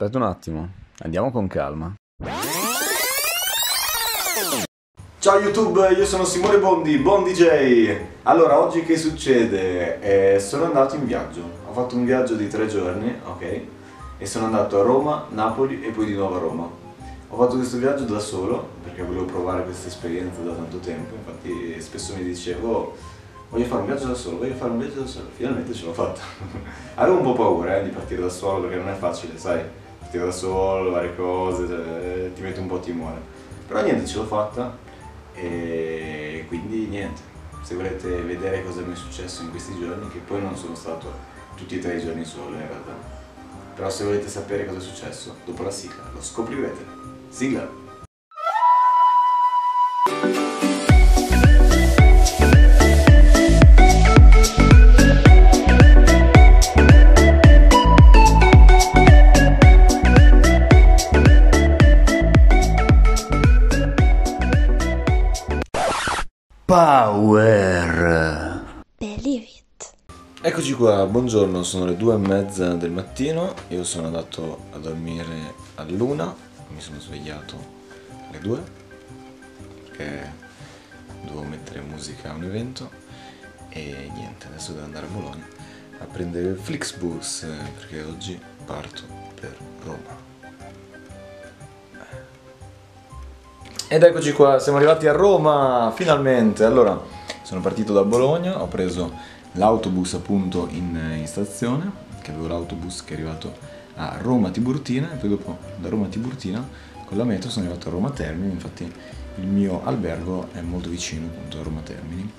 Aspetta un attimo, andiamo con calma. Ciao YouTube, io sono Simone Bondi, Bondeejay. Allora, oggi che succede? Sono andato in viaggio, ho fatto un viaggio di 3 giorni, ok? E sono andato a Roma, Napoli e poi di nuovo a Roma. Ho fatto questo viaggio da solo, perché volevo provare questa esperienza da tanto tempo, infatti spesso mi dicevo voglio fare un viaggio da solo, voglio fare un viaggio da solo, finalmente ce l'ho fatta. Avevo un po' paura di partire da solo, perché non è facile, sai, partire da solo, varie cose, cioè, ti mette un po' timore. Però niente, ce l'ho fatta. E quindi niente, se volete vedere cosa mi è successo in questi giorni, che poi non sono stato tutti e 3 i giorni solo in realtà, però se volete sapere cosa è successo, dopo la sigla lo scoprirete. Sigla! Power! Believe it! Eccoci qua, buongiorno, sono le 2:30 del mattino. Io sono andato a dormire all'1, mi sono svegliato alle 2 perché dovevo mettere musica a un evento. E niente, adesso devo andare a Bologna a prendere il Flixbus perché oggi parto per Roma. Ed eccoci qua, siamo arrivati a Roma, finalmente! Allora, sono partito da Bologna, ho preso l'autobus appunto in stazione, che avevo l'autobus che è arrivato a Roma Tiburtina, e poi dopo da Roma Tiburtina con la metro sono arrivato a Roma Termini, infatti il mio albergo è molto vicino appunto a Roma Termini.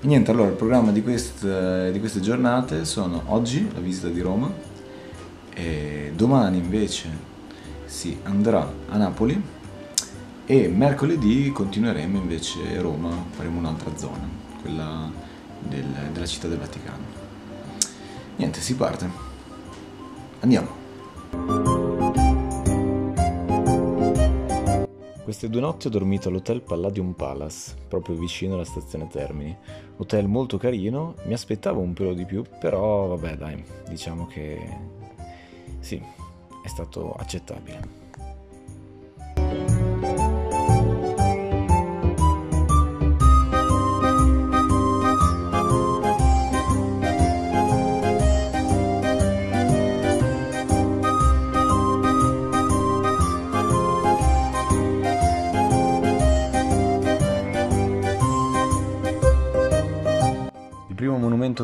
E niente, allora il programma di queste giornate sono oggi la visita di Roma, e domani invece si andrà a Napoli, e mercoledì continueremo invece a Roma, faremo un'altra zona, quella della città del Vaticano. Niente, si parte. Andiamo! Queste 2 notti ho dormito all'hotel Palladium Palace, proprio vicino alla stazione Termini. Hotel molto carino, mi aspettavo un pelo di più, però vabbè dai, diciamo che sì, è stato accettabile.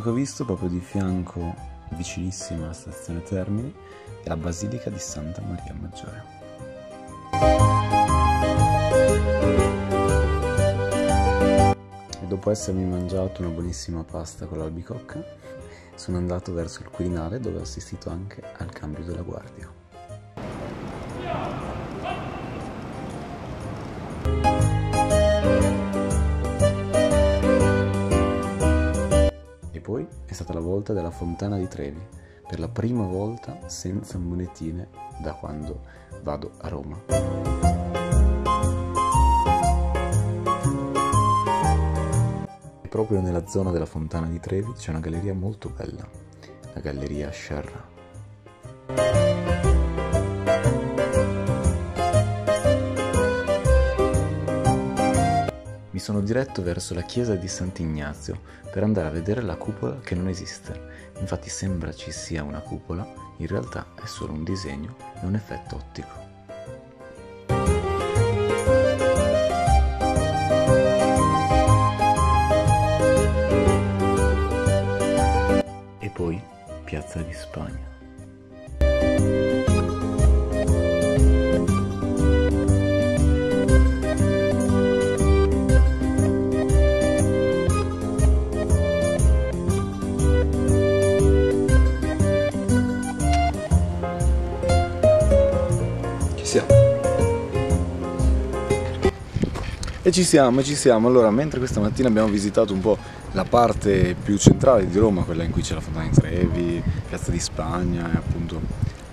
Che ho visto proprio di fianco, vicinissima alla stazione Termini, è la Basilica di Santa Maria Maggiore. E dopo essermi mangiato una buonissima pasta con l'albicocca, sono andato verso il Quirinale, dove ho assistito anche al cambio della guardia. Poi è stata la volta della Fontana di Trevi, per la prima volta senza monetine da quando vado a Roma. E proprio nella zona della Fontana di Trevi c'è una galleria molto bella, la Galleria Scherra. Mi sono diretto verso la chiesa di Sant'Ignazio per andare a vedere la cupola che non esiste. Infatti sembra ci sia una cupola, in realtà è solo un disegno e un effetto ottico. E poi Piazza di Spagna. E ci siamo, allora mentre questa mattina abbiamo visitato un po' la parte più centrale di Roma, quella in cui c'è la Fontana di Trevi, Piazza di Spagna e appunto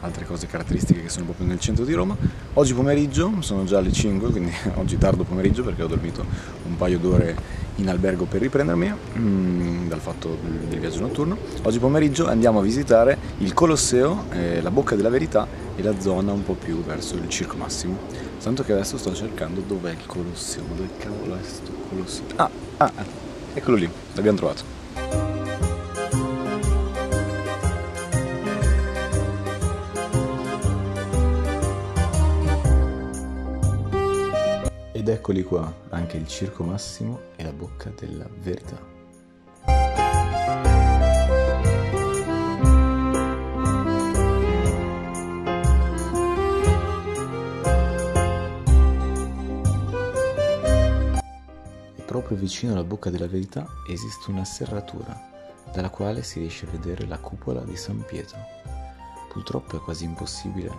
altre cose caratteristiche che sono proprio nel centro di Roma. Oggi pomeriggio, sono già alle 5, quindi oggi tardo pomeriggio perché ho dormito un paio d'ore in albergo per riprendermi dal fatto del viaggio notturno. Oggi pomeriggio andiamo a visitare il Colosseo, la Bocca della Verità e la zona un po' più verso il Circo Massimo. Tanto che adesso sto cercando dov'è il Colosseo, dove cavolo è sto Colosseo? Ah, eccolo lì, l'abbiamo trovato. Ed eccoli qua, anche il Circo Massimo e la Bocca della Verità. E proprio vicino alla Bocca della Verità esiste una serratura, dalla quale si riesce a vedere la cupola di San Pietro. Purtroppo è quasi impossibile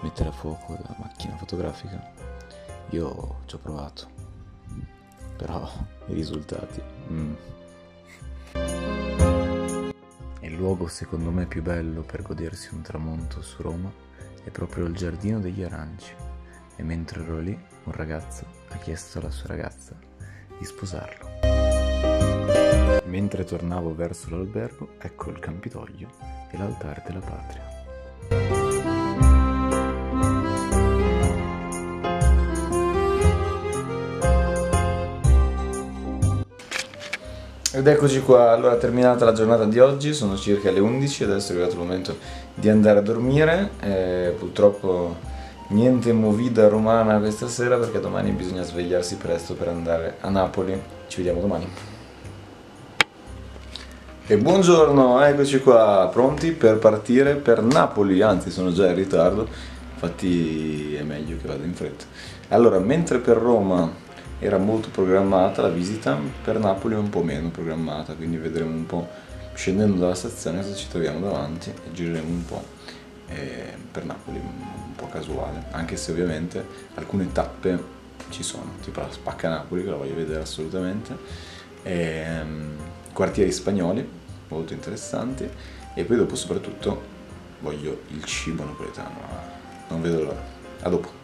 mettere a fuoco la macchina fotografica. Io ci ho provato, però i risultati... Il luogo secondo me più bello per godersi un tramonto su Roma è proprio il Giardino degli Aranci, e mentre ero lì un ragazzo ha chiesto alla sua ragazza di sposarlo. Mentre tornavo verso l'albergo, ecco il Campidoglio e l'altare della patria. Ed eccoci qua, allora terminata la giornata di oggi, sono circa le 11, adesso è arrivato il momento di andare a dormire, purtroppo niente movida romana questa sera perché domani bisogna svegliarsi presto per andare a Napoli, ci vediamo domani. E buongiorno, eccoci qua, pronti per partire per Napoli, anzi sono già in ritardo, infatti è meglio che vada in fretta. Allora, mentre per Roma era molto programmata la visita, per Napoli è un po' meno programmata, quindi vedremo un po' scendendo dalla stazione se ci troviamo davanti e gireremo un po' per Napoli, un po' casuale, anche se ovviamente alcune tappe ci sono, tipo la Spaccanapoli che la voglio vedere assolutamente, quartieri spagnoli molto interessanti e poi dopo soprattutto voglio il cibo napoletano, non vedo l'ora, a dopo!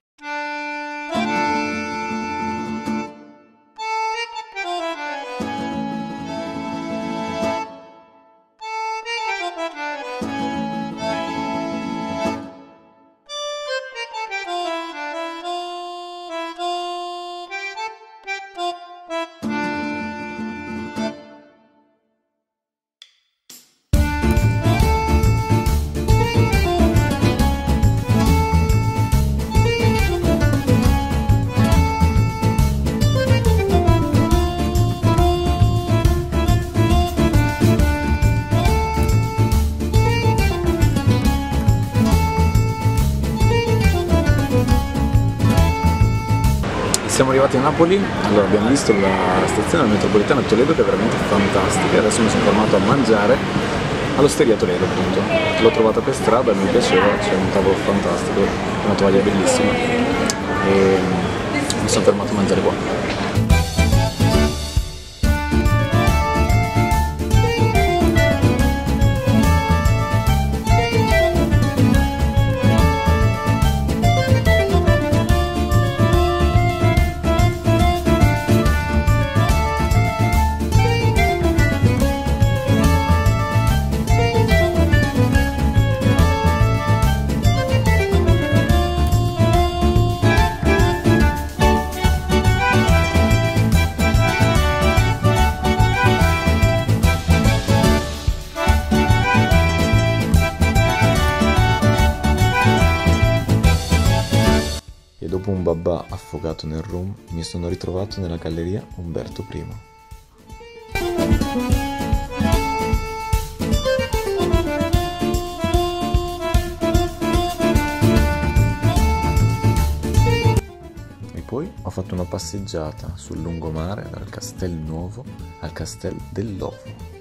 Siamo arrivati a Napoli, allora abbiamo visto la stazione metropolitana Toledo che è veramente fantastica, adesso mi sono fermato a mangiare all'osteria Toledo appunto, l'ho trovata per strada e mi piaceva, c'è un tavolo fantastico, una tovaglia bellissima e mi sono fermato a mangiare qua. Dopo un babà affogato nel rum, mi sono ritrovato nella Galleria Umberto I. E poi ho fatto una passeggiata sul lungomare dal Castel Nuovo al Castel dell'Ovo.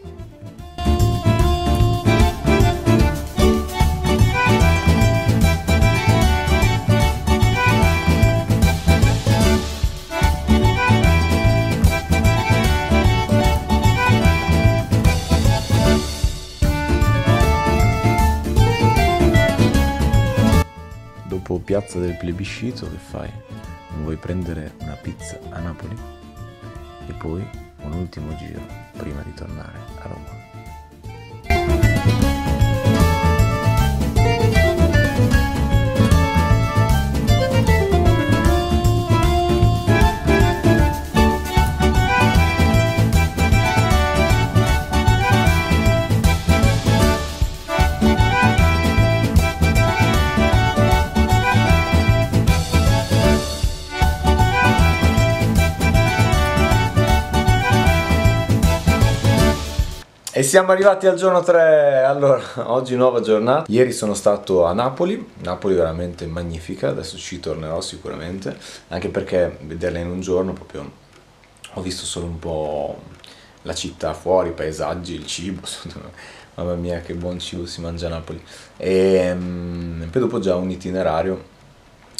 tipo piazza del plebiscito, che fai? Non vuoi prendere una pizza a Napoli? E poi un ultimo giro prima di tornare a Roma. E siamo arrivati al giorno 3, allora oggi nuova giornata. Ieri sono stato a Napoli, Napoli veramente magnifica, adesso ci tornerò sicuramente, anche perché vederla in un giorno proprio, ho visto solo un po' la città fuori, i paesaggi, il cibo, mamma mia che buon cibo si mangia a Napoli, e poi dopo già un itinerario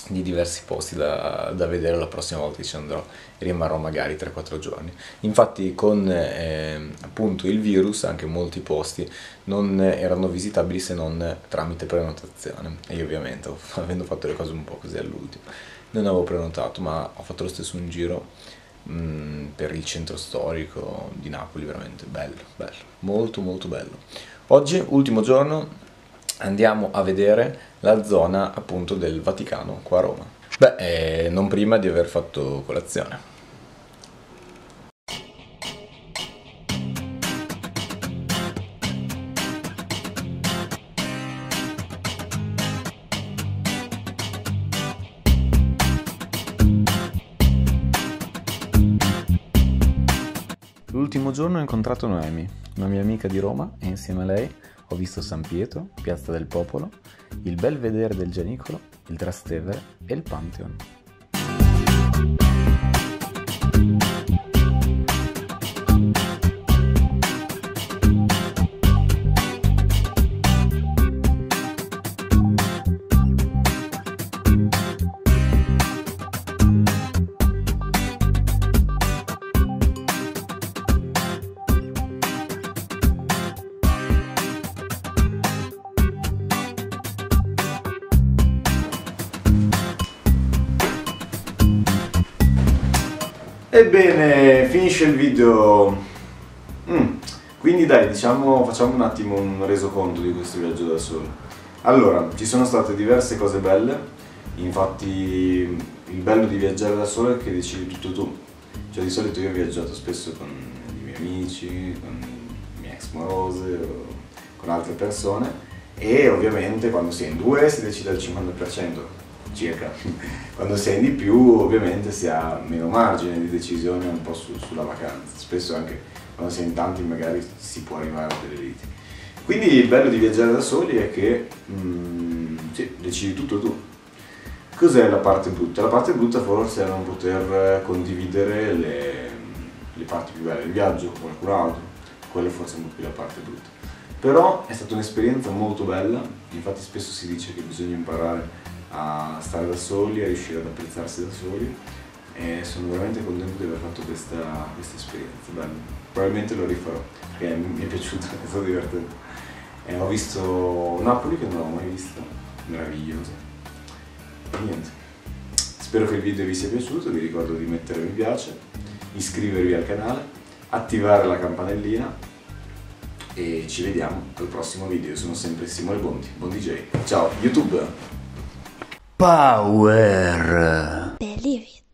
di diversi posti da vedere la prossima volta che ci andrò e rimarrò magari 3-4 giorni. Infatti con appunto il virus anche molti posti non erano visitabili se non tramite prenotazione, e io ovviamente avendo fatto le cose un po' così all'ultimo non avevo prenotato, ma ho fatto lo stesso un giro per il centro storico di Napoli, veramente bello, bello, molto molto bello. Oggi ultimo giorno, andiamo a vedere la zona appunto del Vaticano qua a Roma. Beh, non prima di aver fatto colazione. L'ultimo giorno ho incontrato Noemi, una mia amica di Roma, e insieme a lei ho visto San Pietro, Piazza del Popolo, il Belvedere del Gianicolo, il Trastevere e il Pantheon. Ebbene, finisce il video, quindi dai, diciamo, facciamo un attimo un resoconto di questo viaggio da solo. Allora, ci sono state diverse cose belle, infatti il bello di viaggiare da solo è che decidi tutto tu, cioè di solito io ho viaggiato spesso con i miei amici, con le mie ex morose o con altre persone, e ovviamente quando si è in due si decide al 50%. Circa. Quando si è in di più ovviamente si ha meno margine di decisione un po' sulla vacanza, spesso anche quando si è in tanti magari si può arrivare a delle liti. Quindi il bello di viaggiare da soli è che sì, decidi tutto tu. Cos'è la parte brutta? La parte brutta forse è non poter condividere le parti più belle del viaggio con qualcun altro, quella è forse un po' più la parte brutta. Però è stata un'esperienza molto bella, infatti spesso si dice che bisogna imparare a stare da soli, a riuscire ad apprezzarsi da soli, e sono veramente contento di aver fatto questa esperienza. Beh, probabilmente lo rifarò perché mi è piaciuta, è stato divertente, e ho visto Napoli che non l'avevo mai vista, meravigliosa. Niente, spero che il video vi sia piaciuto, vi ricordo di mettere mi piace, iscrivervi al canale, attivare la campanellina, e ci vediamo al prossimo video. Io sono sempre Simone Bondi, Bondeejay, ciao YouTube! Power! Believe it.